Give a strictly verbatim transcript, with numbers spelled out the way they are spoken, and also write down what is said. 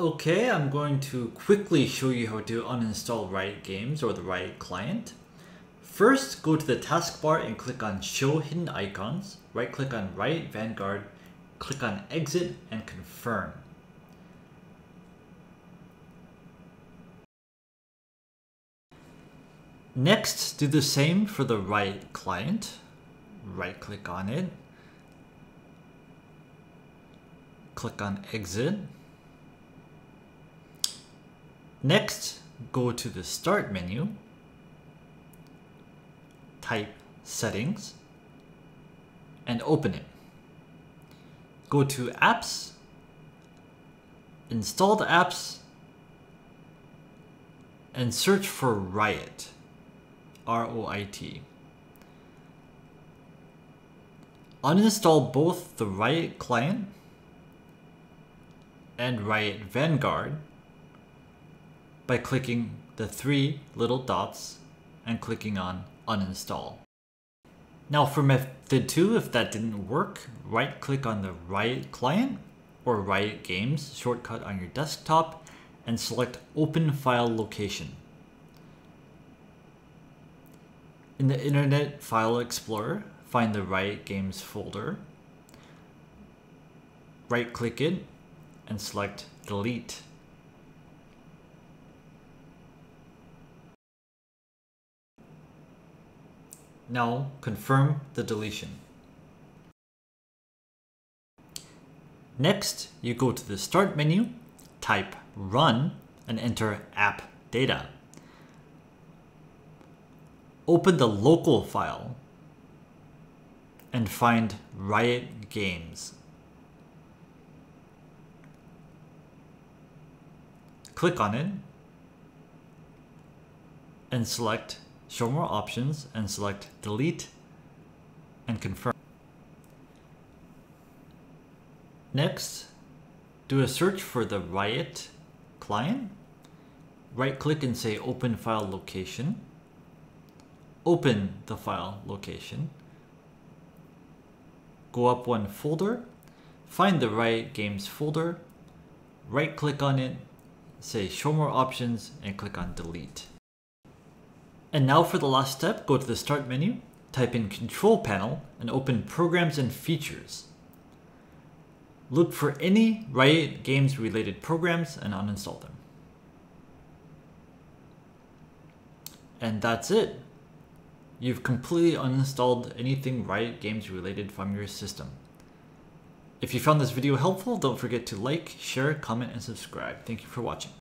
Okay, I'm going to quickly show you how to uninstall Riot Games or the Riot Client. First, go to the taskbar and click on Show Hidden Icons, right click on Riot Vanguard, click on Exit and Confirm. Next, do the same for the Riot Client, right click on it, click on Exit. Next, go to the Start menu, type Settings, and open it. Go to Apps, Installed Apps, and search for Riot, R O I T. Uninstall both the Riot Client and Riot Vanguard by clicking the three little dots and clicking on Uninstall. Now for method two, if that didn't work, right click on the Riot Client or Riot Games shortcut on your desktop and select Open File Location. In the Internet File Explorer, find the Riot Games folder, right click it and select Delete. Now confirm the deletion. Next, you go to the Start menu, type Run, and enter app data. Open the local file and find Riot Games. Click on it and select Show More Options and select Delete and Confirm. Next, do a search for the Riot Client. Right click and say Open File Location. Open the file location. Go up one folder. Find the Riot Games folder. Right click on it. Say Show More Options and click on Delete. And now for the last step, go to the Start menu, type in Control Panel, and open Programs and Features. Look for any Riot Games related programs and uninstall them. And that's it. You've completely uninstalled anything Riot Games related from your system. If you found this video helpful, don't forget to like, share, comment, and subscribe. Thank you for watching.